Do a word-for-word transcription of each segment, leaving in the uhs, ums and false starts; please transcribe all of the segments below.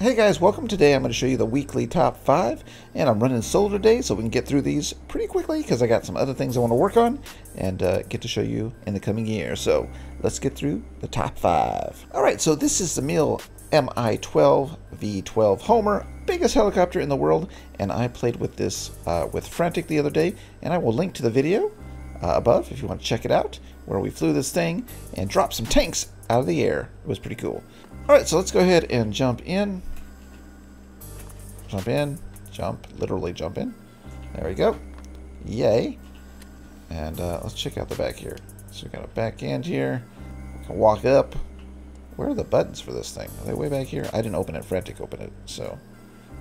Hey guys, welcome. Today I'm going to show you the weekly top five, and I'm running solo today so we can get through these pretty quickly because I got some other things I want to work on and uh, get to show you in the coming year. So let's get through the top five. Alright, so this is the Mil M I twelve V twelve Homer, biggest helicopter in the world, and I played with this uh, with Frantic the other day, and I will link to the video uh, above if you want to check it out, where we flew this thing and dropped some tanks out of the air. It was pretty cool. Alright, so let's go ahead and jump in. Jump in. Jump. Literally jump in. There we go. Yay. And uh, let's check out the back here. So we got a back end here. We can walk up. Where are the buttons for this thing? Are they way back here? I didn't open it. Frantic opened it. So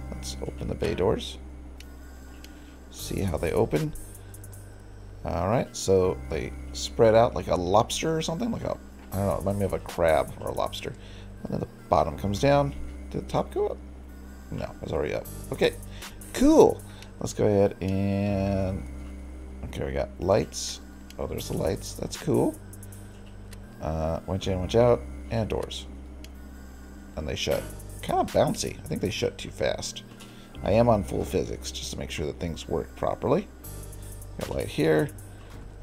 let's open the bay doors. See how they open. Alright, so they spread out like a lobster or something. Like a, I don't know, remind me of a crab or a lobster. And then the bottom comes down. Did the top go up? No, it's already up. Okay, cool. Let's go ahead and... Okay, we got lights. Oh, there's the lights. That's cool. Uh, winch in, winch out, and doors. And they shut. Kind of bouncy. I think they shut too fast. I am on full physics just to make sure that things work properly. Got light here.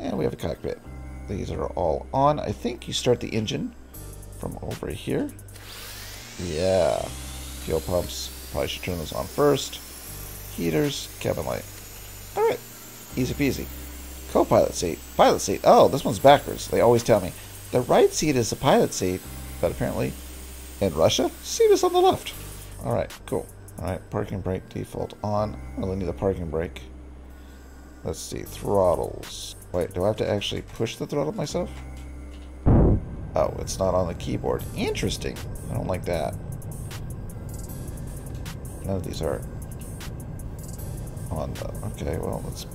And we have a cockpit. These are all on. I think you start the engine from over here. Yeah. Fuel pumps. Probably should turn those on first. Heaters, cabin light. Alright, easy peasy. Co-pilot seat, pilot seat. Oh, this one's backwards. They always tell me the right seat is the pilot seat, but apparently in Russia, seat is on the left. Alright, cool. Alright, parking brake default on. I really need the parking brake. Let's see, throttles. Wait, do I have to actually push the throttle myself? Oh, it's not on the keyboard. Interesting. I don't like that. None of these are on the... Okay, well, let's...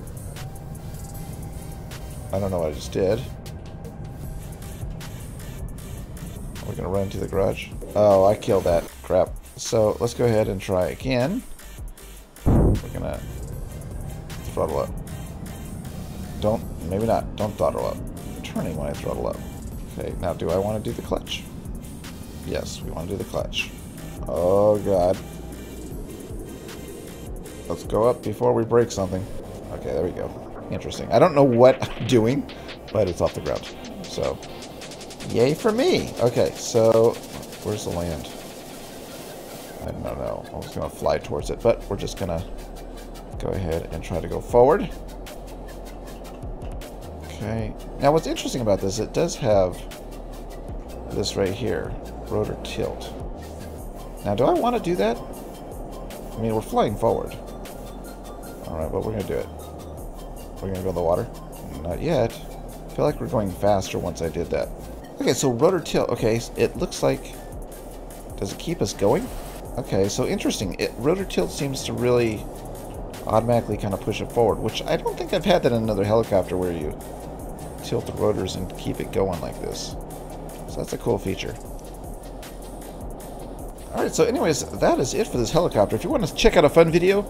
I don't know what I just did. Are we going to run into the garage? Oh, I killed that. Crap. So, let's go ahead and try again. We're going to throttle up. Don't... Maybe not. Don't throttle up. I'm turning when I throttle up. Okay, now do I want to do the clutch? Yes, we want to do the clutch. Oh, God. Let's go up before we break something. Okay, there we go. Interesting. I don't know what I'm doing, but it's off the ground. So, yay for me. Okay, so where's the land? I don't know. I was going to fly towards it, but we're just going to go ahead and try to go forward. Okay. Now, what's interesting about this, it does have this right here, rotor tilt. Now, do I want to do that? I mean, we're flying forward. Alright, but we're going to do it. We're going to go in the water? Not yet. I feel like we're going faster once I did that. Okay, so rotor tilt. Okay, it looks like... Does it keep us going? Okay, so interesting. It, rotor tilt seems to really automatically kind of push it forward, which I don't think I've had that in another helicopter where you tilt the rotors and keep it going like this. So that's a cool feature. Alright, so anyways, that is it for this helicopter. If you want to check out a fun video,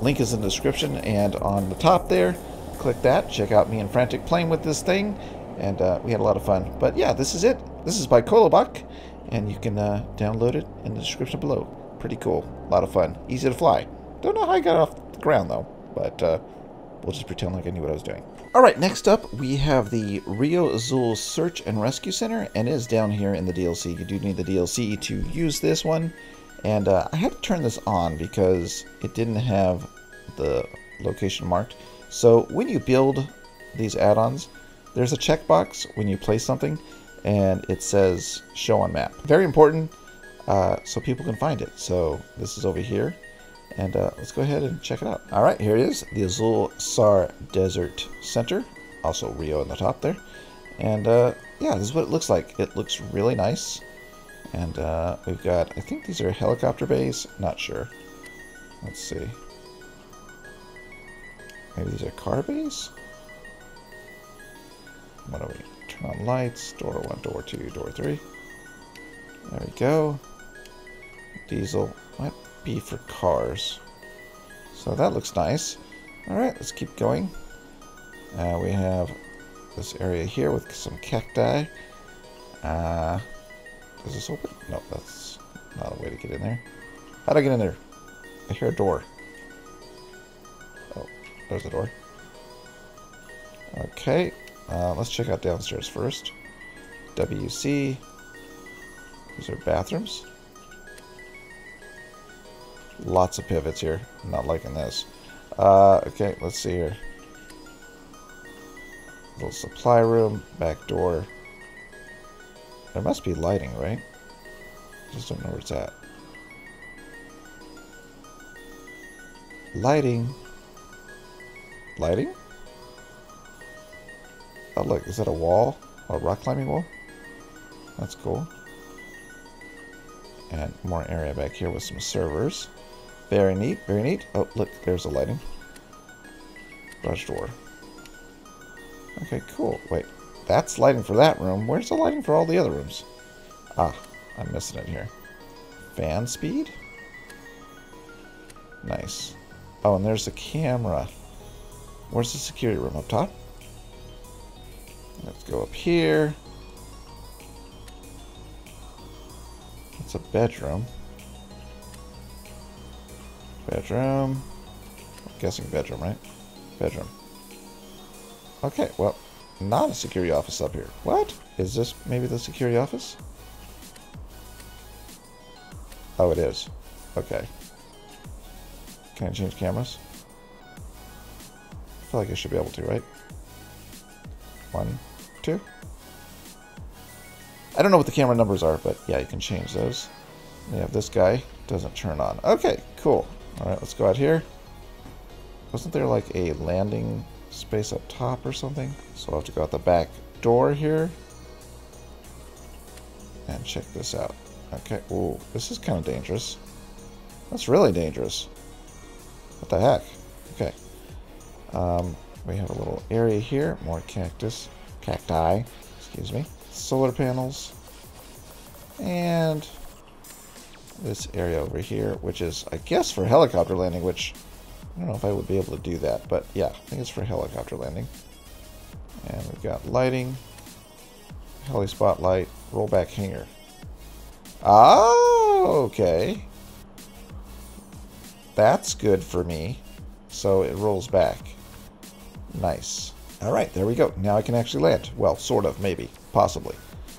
link is in the description and on the top there. Click that. Check out me and Frantic playing with this thing. And uh, we had a lot of fun. But yeah, this is it. This is by Kolobak. And you can uh, download it in the description below. Pretty cool. A lot of fun. Easy to fly. Don't know how I got off the ground though. But uh, we'll just pretend like I knew what I was doing. Alright, next up we have the Rio Azul Search and Rescue Center. And it is down here in the D L C. You do need the D L C to use this one. And uh, I had to turn this on because it didn't have the location marked. So when you build these add-ons, there's a checkbox when you place something and it says show on map. Very important uh, so people can find it. So this is over here and uh, let's go ahead and check it out. All right, here it is, the Azul Sar Desert Center, also Rio in the top there. And uh, yeah, this is what it looks like. It looks really nice. And uh, we've got, I think these are helicopter bays. Not sure. Let's see. Maybe these are car bays? What are we? Turn on lights. Door one, door two, door three. There we go. Diesel. Might be for cars. So that looks nice. Alright, let's keep going. Uh, we have this area here with some cacti. Uh... Is this open? No, that's not a way to get in there. How'd I get in there? I hear a door. Oh, there's the door. Okay, uh, let's check out downstairs first. W C. These are bathrooms. Lots of pivots here. I'm not liking this. Uh, okay, let's see here. Little supply room, back door. There must be lighting, right? Just don't know where it's at. Lighting. Lighting? Oh, look, is that a wall? A rock climbing wall? That's cool. And more area back here with some servers. Very neat, very neat. Oh, look, there's the lighting. Garage door. Okay, cool. Wait, that's lighting for that room. Where's the lighting for all the other rooms? Ah, I'm missing it here. Fan speed? Nice. Oh, and there's the camera. Where's the security room? Up top? Let's go up here. It's a bedroom. Bedroom. I'm guessing bedroom, right? Bedroom. Okay, well, not a security office up here. What? Is this maybe the security office? Oh, it is. Okay. Can I change cameras? I feel like I should be able to, right? One, two. I don't know what the camera numbers are, but yeah, you can change those. We have this guy. Doesn't turn on. Okay, cool. All right, let's go out here. Wasn't there like a landing space up top or something? So I'll have to go out the back door here. And check this out. Okay, ooh, this is kind of dangerous. That's really dangerous. What the heck? Okay. Um, we have a little area here. More cactus. Cacti. Excuse me. Solar panels. And this area over here, which is, I guess, for helicopter landing, which I don't know if I would be able to do that, but yeah, I think it's for helicopter landing. And we've got lighting, heli spotlight, rollback hangar. Oh, okay. That's good for me. So it rolls back. Nice. All right, there we go. Now I can actually land. Well, sort of, maybe, possibly.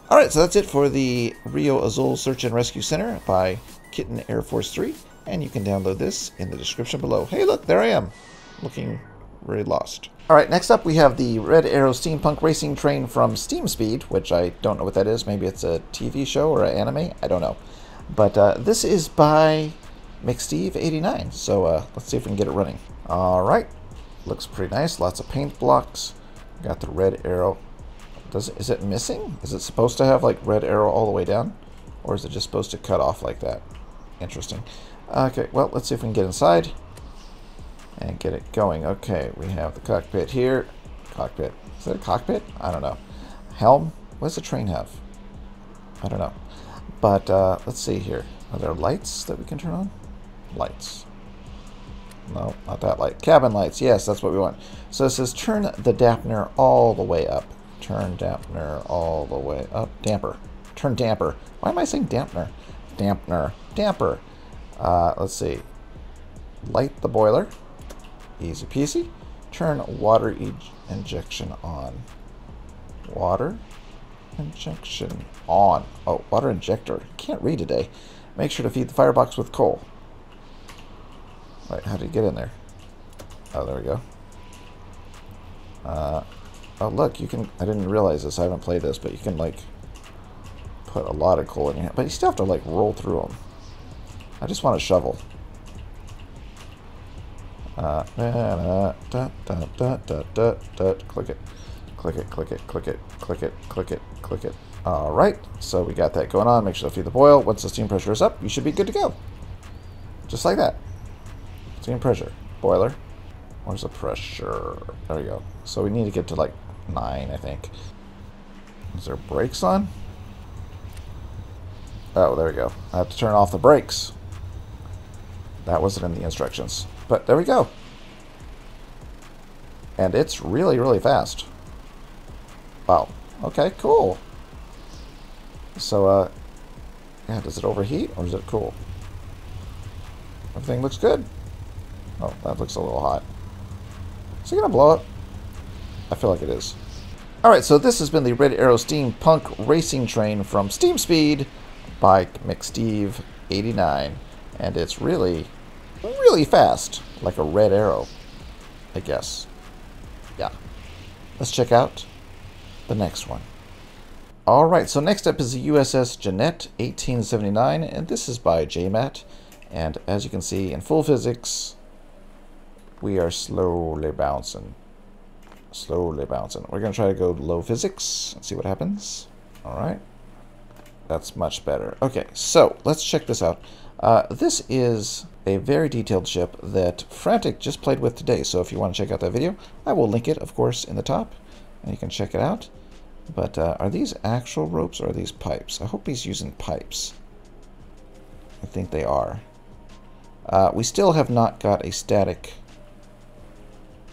All right, so that's it for the Rio Azul Search and Rescue Center by Kitten Air Force three. And you can download this in the description below. Hey, look, there I am, looking very lost. All right, next up we have the Red Arrow Steampunk Racing Train from Steam Speed, which I don't know what that is. Maybe it's a T V show or an anime. I don't know. But uh, this is by McSteve eighty-nine, so uh, let's see if we can get it running. All right, looks pretty nice. Lots of paint blocks. Got the red arrow. Does it, is it missing? Is it supposed to have like red arrow all the way down? Or is it just supposed to cut off like that? Interesting. Okay, well, let's see if we can get inside and get it going. Okay, we have the cockpit here. Cockpit. Is that a cockpit? I don't know. Helm? What does the train have? I don't know. But uh, let's see here. Are there lights that we can turn on? Lights. No, not that light. Cabin lights. Yes, that's what we want. So it says turn the dampener all the way up. Turn dampener all the way up. Damper. Turn damper. Why am I saying dampener? Dampener. Damper. Uh, let's see. Light the boiler. Easy peasy. Turn water e injection on. Water injection on. Oh, water injector. Can't read today. Make sure to feed the firebox with coal. Right, how do you get in there? Oh, there we go. Uh, oh, look, you can... I didn't realize this. I haven't played this, but you can, like, put a lot of coal in your hand. But you still have to, like, roll through them. I just want a shovel. Uh, da, da, da, da, da, da, da. Click it. Click it, click it, click it, click it, click it, click it. All right, so we got that going on. Make sure to feed the boil. Once the steam pressure is up, you should be good to go. Just like that. Steam pressure. Boiler. Where's the pressure? There we go. So we need to get to like nine, I think. Is there brakes on? Oh, there we go. I have to turn off the brakes. That wasn't in the instructions, but there we go. And it's really, really fast. Wow. Okay, cool. So, uh, yeah, does it overheat or is it cool? Everything looks good. Oh, that looks a little hot. Is it going to blow up? I feel like it is. Alright, so this has been the Red Arrow Steampunk Racing Train from Steam Speed by McSteve eighty-nine. And it's really, really fast. Like a red arrow, I guess. Yeah. Let's check out the next one. Alright, so next up is the U S S Jeanette eighteen seventy-nine, and this is by J MAT. And as you can see, in full physics, we are slowly bouncing. Slowly bouncing. We're going to try to go low physics and see what happens. Alright. That's much better. Okay, so let's check this out. Uh, this is a very detailed ship that Frantic just played with today, so if you want to check out that video, I will link it, of course, in the top, and you can check it out. But uh, are these actual ropes or are these pipes? I hope he's using pipes. I think they are. Uh, we still have not got a static...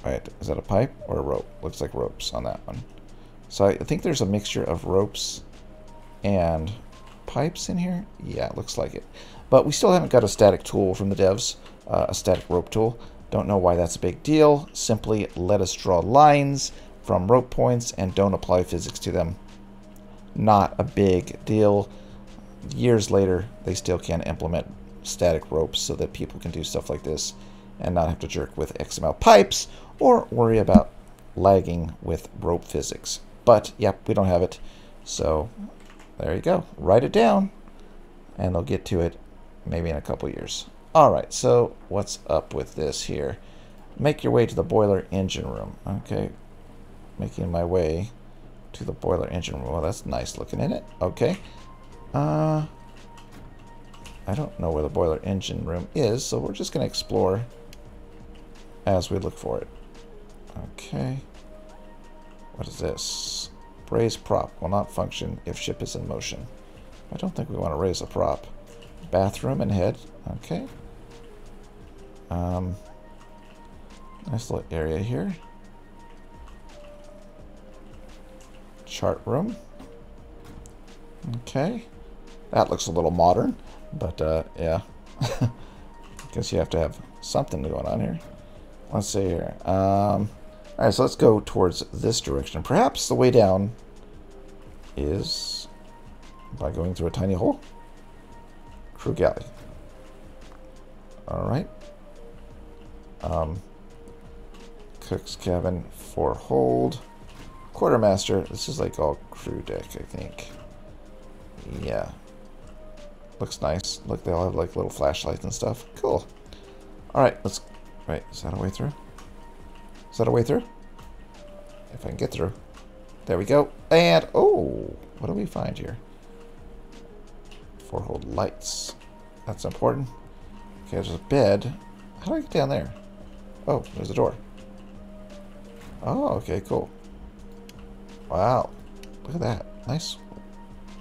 Alright, is that a pipe or a rope? Looks like ropes on that one. So I think there's a mixture of ropes and pipes in here. Yeah, it looks like it. But we still haven't got a static tool from the devs, uh, a static rope tool. Don't know why that's a big deal. Simply let us draw lines from rope points and don't apply physics to them. Not a big deal. Years later, they still can implement static ropes so that people can do stuff like this and not have to jerk with X M L pipes or worry about lagging with rope physics. But, yep, we don't have it. So, there you go. Write it down, and they'll get to it maybe in a couple years. All right, so what's up with this here? Make your way to the boiler engine room. Okay, making my way to the boiler engine room. Well, that's nice looking, isn't it? Okay. Uh, I don't know where the boiler engine room is, so we're just going to explore as we look for it. Okay. What is this? Raise prop will not function if ship is in motion. I don't think we want to raise a prop. Bathroom and head. Okay. Um, nice little area here. Chart room. Okay. That looks a little modern, but uh, yeah. I guess you have to have something going on here. Let's see here. Um, all right, so let's go towards this direction. Perhaps the way down is... by going through a tiny hole? Crew galley. Alright. Um, cook's cabin for hold. Quartermaster. This is like all crew deck, I think. Yeah. Looks nice. Look, they all have like little flashlights and stuff. Cool. Alright, let's... Wait, is that a way through? Is that a way through? If I can get through. There we go. And, oh! What do we find here? Forehold lights. That's important. Okay, there's a bed. How do I get down there? Oh, there's a door. Oh, okay, cool. Wow. Look at that. Nice,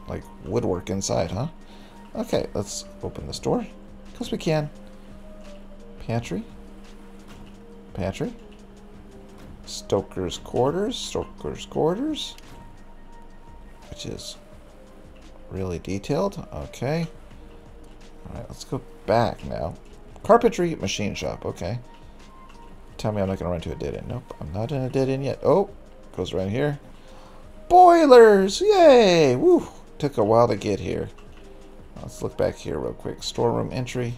like, woodwork inside, huh? Okay, let's open this door. Because we can. Pantry. Pantry. Stoker's quarters. Stoker's quarters. Which is... really detailed. Okay. Alright, let's go back now. Carpentry machine shop. Okay. Tell me I'm not going to run to a dead end. Nope, I'm not in a dead end yet. Oh, goes right here. Boilers! Yay! Woo! Took a while to get here. Let's look back here real quick. Storeroom entry.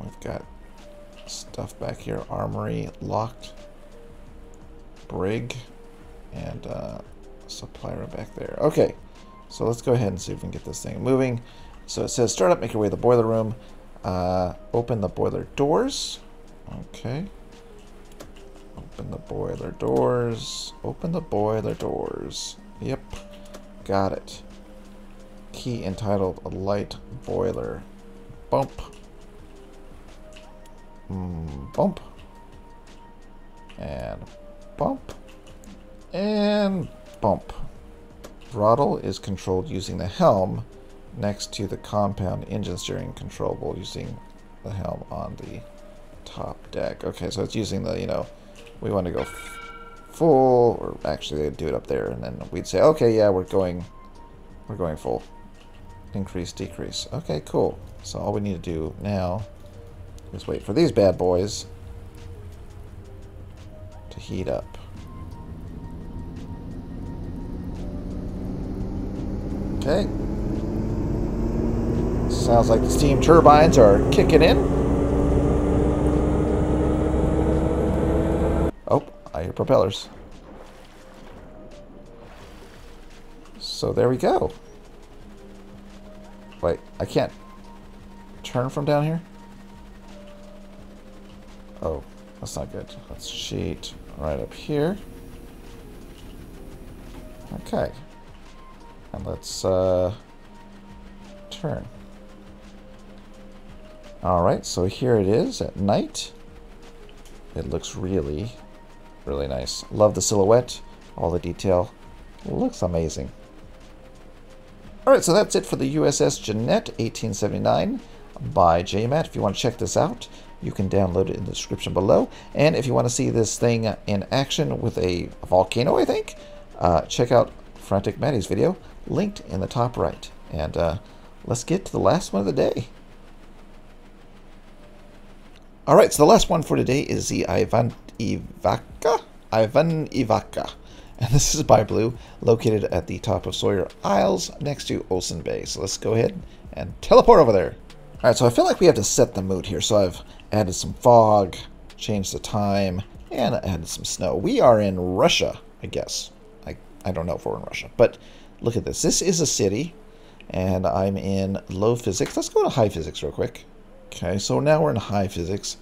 We've got stuff back here. Armory locked. Brig. And uh, supply room back there. Okay. So let's go ahead and see if we can get this thing moving. So it says, start up, make your way to the boiler room. Uh, open the boiler doors. Okay. Open the boiler doors. Open the boiler doors. Yep. Got it. Key entitled, a light boiler. Bump. Mm, bump. And bump. And bump. Throttle is controlled using the helm next to the compound engine steering controllable using the helm on the top deck. Okay, so it's using the, you know, we want to go full, or actually they'd do it up there, and then we'd say, okay, yeah, we're going, we're going full. Increase, decrease. Okay, cool. So all we need to do now Let's wait for these bad boys to heat up. Okay. Sounds like the steam turbines are kicking in. Oh, I hear propellers. So there we go. Wait, I can't turn from down here? Oh, that's not good. Let's cheat right up here. Okay. And let's uh, turn. Alright, so here it is at night. It looks really, really nice. Love the silhouette. All the detail. It looks amazing. Alright, so that's it for the U S S Jeanette eighteen seventy-nine by J MAT. If you want to check this out, you can download it in the description below. And if you want to see this thing in action with a volcano, I think, uh, check out Frantic Maddie's video, linked in the top right. And uh, let's get to the last one of the day. Alright, so the last one for today is the Ivanivka. Ivanivka. And this is by Blue, located at the top of Sawyer Isles next to Olsen Bay. So let's go ahead and teleport over there. Alright, so I feel like we have to set the mood here. So I've added some fog, changed the time, and added some snow. We are in Russia, I guess. I, I don't know if we're in Russia, but look at this. This is a city, and I'm in low physics. Let's go to high physics real quick. Okay, so now we're in high physics,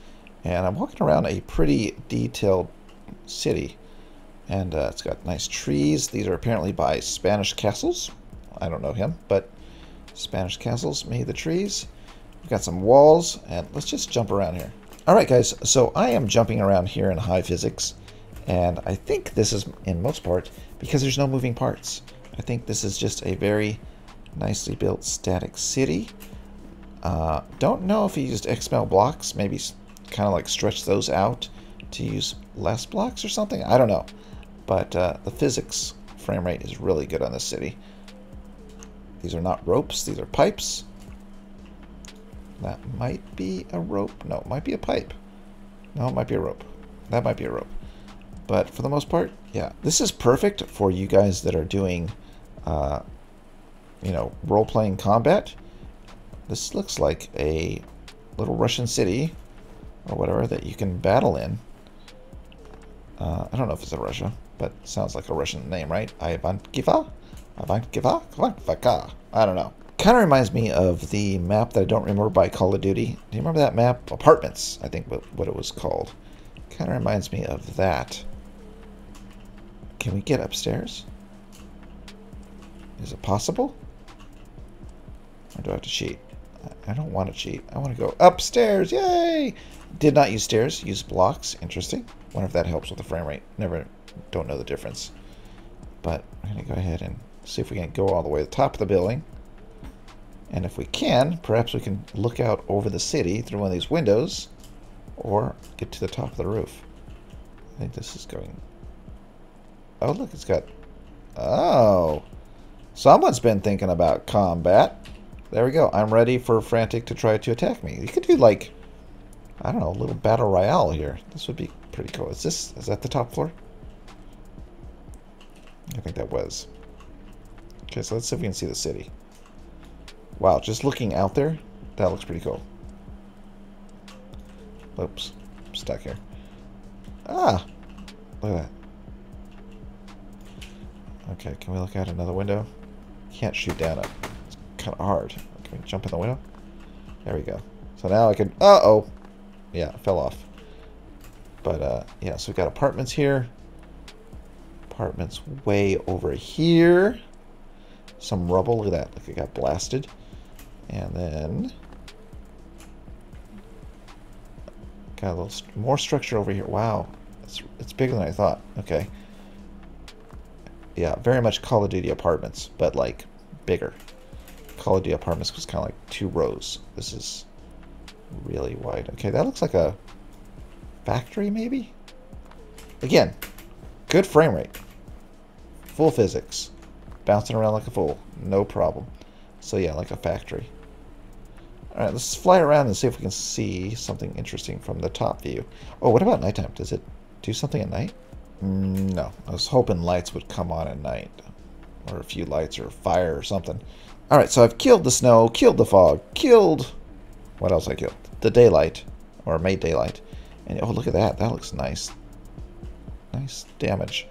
and I'm walking around a pretty detailed city. And uh, it's got nice trees. These are apparently by Spanish Castles. I don't know him, but Spanish Castles made the trees. We've got some walls, and let's just jump around here. All right, guys, so I am jumping around here in high physics, and I think this is, in most part, because there's no moving parts. I think this is just a very nicely built static city. Uh, don't know if he used X M L blocks, maybe kind of like stretch those out to use less blocks or something. I don't know. But uh, the physics frame rate is really good on this city. These are not ropes, these are pipes. That might be a rope. No, it might be a pipe. No, it might be a rope. That might be a rope. But for the most part, yeah. This is perfect for you guys that are doing, uh, you know, role-playing combat. This looks like a little Russian city or whatever that you can battle in. Uh, I don't know if it's in Russia. But sounds like a Russian name, right? Ivanivka? Ivanivka? Ivanivka? I don't know. Kind of reminds me of the map that I don't remember by Call of Duty. Do you remember that map? Apartments, I think what it was called. Kind of reminds me of that. Can we get upstairs? Is it possible? Or do I have to cheat? I don't want to cheat. I want to go upstairs. Yay! Did not use stairs. Use blocks. Interesting. Wonder if that helps with the frame rate. Never, don't know the difference. But I'm going to go ahead and see if we can go all the way to the top of the building. And if we can, perhaps we can look out over the city through one of these windows. Or get to the top of the roof. I think this is going... Oh, look, it's got... Oh! Someone's been thinking about combat. There we go. I'm ready for Frantic to try to attack me. You could do, like... I don't know, a little battle royale here. This would be pretty cool. Is this, is that the top floor? I think that was. Okay, so let's see if we can see the city. Wow, just looking out there, that looks pretty cool. Oops, I'm stuck here. Ah, look at that. Okay, can we look out another window? Can't shoot down up. It's kind of hard. Can we jump in the window? There we go. So now I can, uh-oh. Yeah, it fell off. But, uh, yeah, so we've got apartments here. Apartments way over here. Some rubble. Look at that. Look, it got blasted. And then... Got a little st more structure over here. Wow. It's, it's bigger than I thought. Okay. Yeah, very much Call of Duty Apartments, but, like, bigger. Call of Duty Apartments was kind of like two rows. This is really wide. Okay, that looks like a... factory, maybe? Again, good frame rate. Full physics. Bouncing around like a fool. No problem. So yeah, like a factory. Alright, let's fly around and see if we can see something interesting from the top view. Oh, what about nighttime? Does it do something at night? Mm, no. I was hoping lights would come on at night. Or a few lights or fire or something. Alright, so I've killed the snow, killed the fog, killed... What else I killed? The daylight. Or made daylight. And oh, look at that. That looks nice. Nice damage.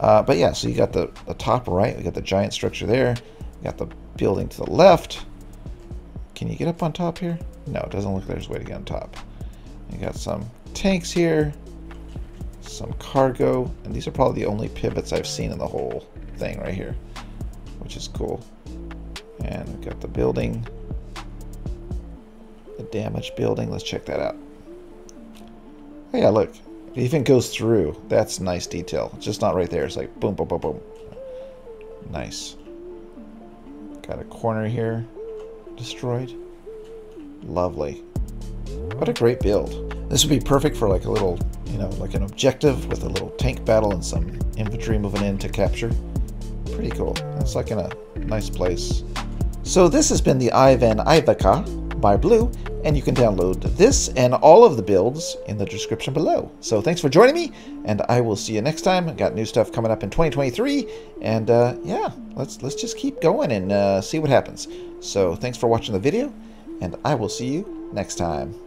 Uh, but yeah, so you got the, the top right. We got the giant structure there. You got the building to the left. Can you get up on top here? No, it doesn't look like there's a way to get on top. You got some tanks here. Some cargo. And these are probably the only pivots I've seen in the whole thing right here. Which is cool. And we've got the building. The damaged building. Let's check that out. Oh yeah, look. It even goes through. That's nice detail. It's just not right there. It's like boom, boom, boom, boom. Nice. Got a corner here. Destroyed. Lovely. What a great build. This would be perfect for like a little, you know, like an objective with a little tank battle and some infantry moving in to capture. Pretty cool. That's like in a nice place. So this has been the Ivanivka by Blue, and you can download this and all of the builds in the description below. So thanks for joining me, and I will see you next time. I've got new stuff coming up in twenty twenty-three, and uh, yeah, let's let's just keep going and uh, see what happens. So thanks for watching the video, and I will see you next time.